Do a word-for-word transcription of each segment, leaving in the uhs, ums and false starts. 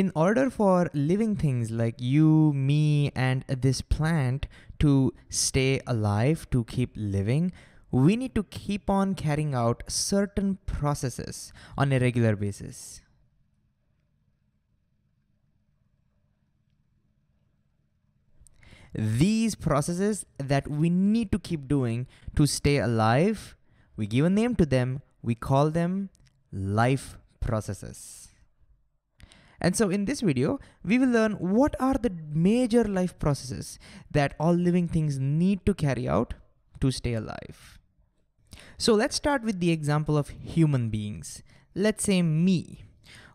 In order for living things like you, me, and this plant to stay alive, to keep living, we need to keep on carrying out certain processes on a regular basis. These processes that we need to keep doing to stay alive, we give a name to them, we call them life processes. And so in this video, we will learn what are the major life processes that all living things need to carry out to stay alive. So let's start with the example of human beings. Let's say me.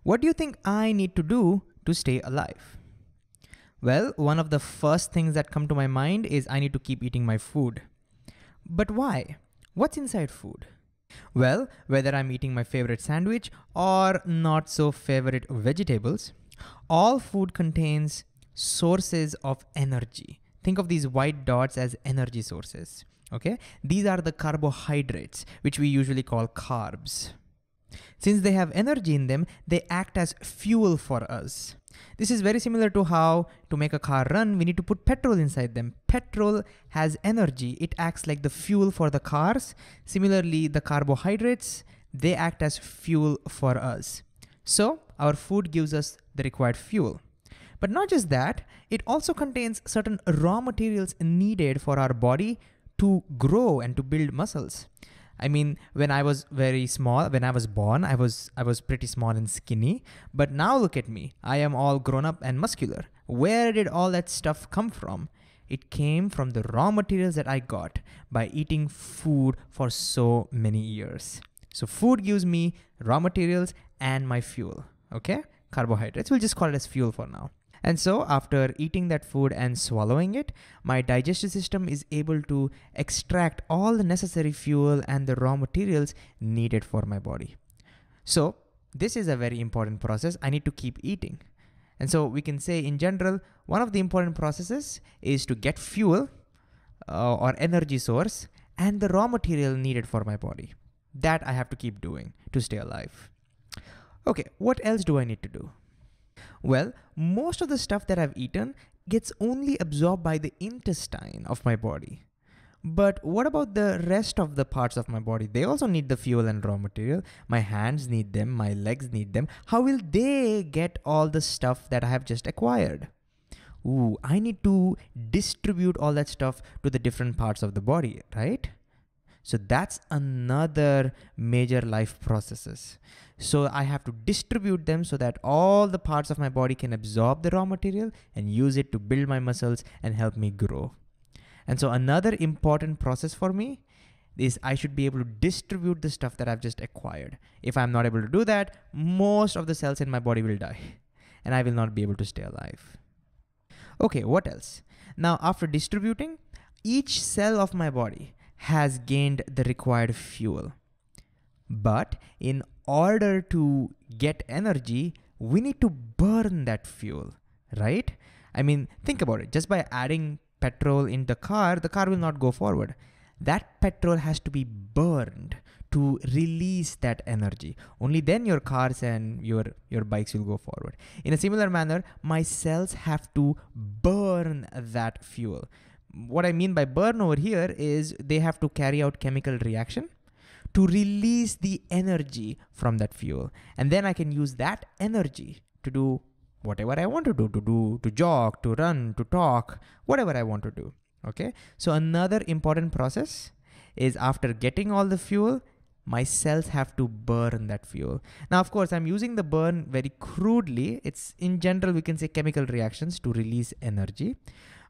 What do you think I need to do to stay alive? Well, one of the first things that come to my mind is I need to keep eating my food. But why? What's inside food? Well, whether I'm eating my favorite sandwich or not so favorite vegetables, all food contains sources of energy. Think of these white dots as energy sources, okay? These are the carbohydrates, which we usually call carbs. Since they have energy in them, they act as fuel for us. This is very similar to how to make a car run, we need to put petrol inside them. Petrol has energy. It acts like the fuel for the cars. Similarly, the carbohydrates, they act as fuel for us. So our food gives us the required fuel. But not just that, it also contains certain raw materials needed for our body to grow and to build muscles. I mean, when I was very small, when I was born, I was I was pretty small and skinny, but now look at me. I am all grown up and muscular. Where did all that stuff come from? It came from the raw materials that I got by eating food for so many years. So food gives me raw materials and my fuel, okay? Carbohydrates, we'll just call it as fuel for now. And so after eating that food and swallowing it, my digestive system is able to extract all the necessary fuel and the raw materials needed for my body. So this is a very important process. I need to keep eating. And so we can say in general, one of the important processes is to get fuel uh, or energy source and the raw material needed for my body. That I have to keep doing to stay alive. Okay, what else do I need to do? Well, most of the stuff that I've eaten gets only absorbed by the intestine of my body. But what about the rest of the parts of my body? They also need the fuel and raw material. My hands need them, my legs need them. How will they get all the stuff that I have just acquired? Ooh, I need to distribute all that stuff to the different parts of the body, right? So that's another major life processes. So I have to distribute them so that all the parts of my body can absorb the raw material and use it to build my muscles and help me grow. And so another important process for me is I should be able to distribute the stuff that I've just acquired. If I'm not able to do that, most of the cells in my body will die and I will not be able to stay alive. Okay, what else? Now, after distributing, each cell of my body has gained the required fuel. But in order to get energy, we need to burn that fuel, right? I mean, think about it. Just by adding petrol in the car, the car will not go forward. That petrol has to be burned to release that energy. Only then your cars and your, your bikes will go forward. In a similar manner, my cells have to burn that fuel. What I mean by burn over here is they have to carry out chemical reaction to release the energy from that fuel. And then I can use that energy to do whatever I want to do, to do, to jog, to run, to talk, whatever I want to do, okay? So another important process is after getting all the fuel, my cells have to burn that fuel. Now, of course, I'm using the burn very crudely. It's in general, we can say chemical reactions to release energy,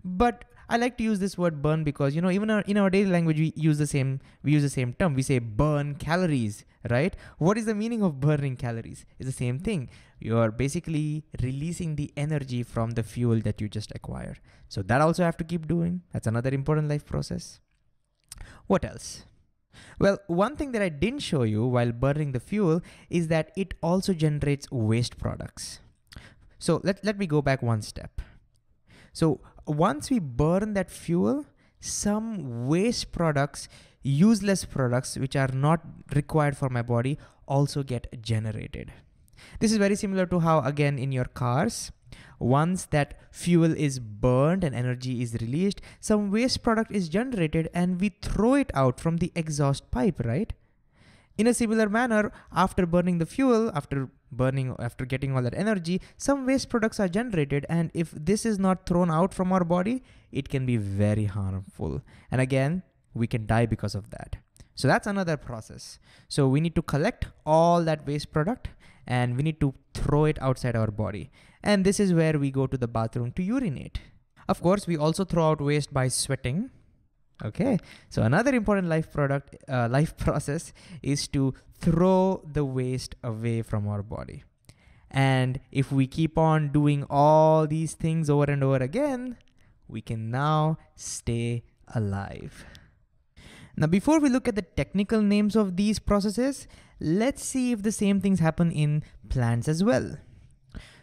but I like to use this word burn because, you know, even our, in our daily language, we use the same, we use the same term. We say burn calories, right? What is the meaning of burning calories? It's the same thing. You are basically releasing the energy from the fuel that you just acquired. So that also I have to keep doing. That's another important life process. What else? Well, one thing that I didn't show you while burning the fuel is that it also generates waste products. So let, let me go back one step. So once we burn that fuel, some waste products, useless products, which are not required for my body also get generated. This is very similar to how, again, in your cars, once that fuel is burned and energy is released, some waste product is generated and we throw it out from the exhaust pipe, right? In a similar manner, after burning the fuel, after burning, after getting all that energy, some waste products are generated, and if this is not thrown out from our body, it can be very harmful. And again, we can die because of that. So that's another process. So we need to collect all that waste product and we need to throw it outside our body. And this is where we go to the bathroom to urinate. Of course, we also throw out waste by sweating. Okay, so another important life product, uh, life process is to throw the waste away from our body. And if we keep on doing all these things over and over again, we can now stay alive. Now, before we look at the technical names of these processes, let's see if the same things happen in plants as well.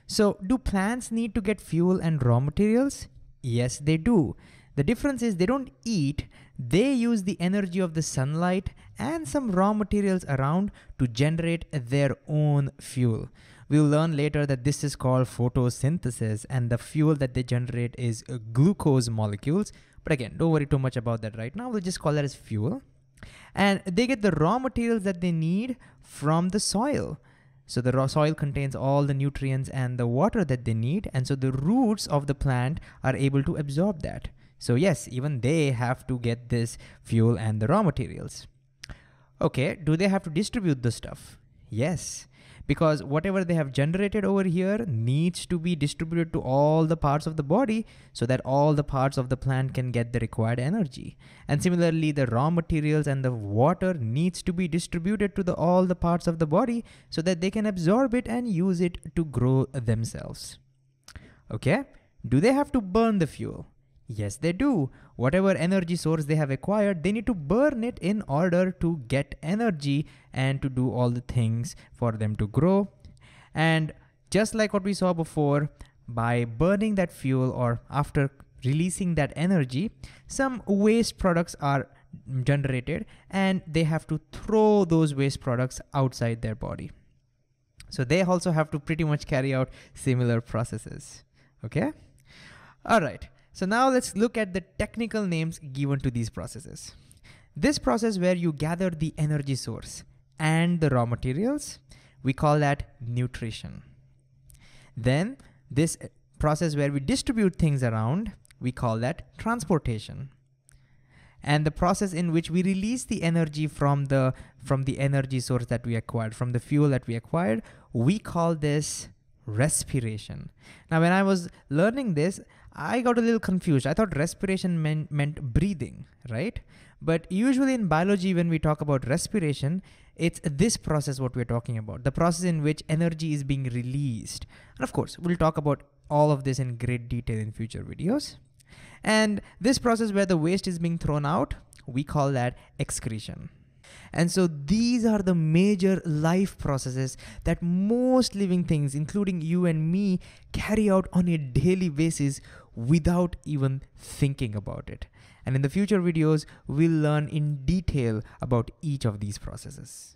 So, do plants need to get fuel and raw materials? Yes, they do. The difference is they don't eat, they use the energy of the sunlight and some raw materials around to generate their own fuel. We'll learn later that this is called photosynthesis, and the fuel that they generate is uh, glucose molecules. But again, don't worry too much about that right now, we'll just call that as fuel. And they get the raw materials that they need from the soil. So the raw soil contains all the nutrients and the water that they need, and so the roots of the plant are able to absorb that. So yes, even they have to get this fuel and the raw materials. Okay, do they have to distribute the stuff? Yes, because whatever they have generated over here needs to be distributed to all the parts of the body so that all the parts of the plant can get the required energy. And similarly, the raw materials and the water needs to be distributed to the, all the parts of the body so that they can absorb it and use it to grow themselves. Okay, do they have to burn the fuel? Yes, they do. Whatever energy source they have acquired, they need to burn it in order to get energy and to do all the things for them to grow. And just like what we saw before, by burning that fuel or after releasing that energy, some waste products are generated and they have to throw those waste products outside their body. So they also have to pretty much carry out similar processes. Okay? All right. So now let's look at the technical names given to these processes. This process where you gather the energy source and the raw materials, we call that nutrition. Then this process where we distribute things around, we call that transportation. And the process in which we release the energy from the, from the energy source that we acquired, from the fuel that we acquired, we call this respiration. Now, when I was learning this, I got a little confused. I thought respiration meant, meant breathing, right? But usually in biology, when we talk about respiration, it's this process what we're talking about, the process in which energy is being released. And of course, we'll talk about all of this in great detail in future videos. And this process where the waste is being thrown out, we call that excretion. And so these are the major life processes that most living things, including you and me, carry out on a daily basis without even thinking about it. And in the future videos, we'll learn in detail about each of these processes.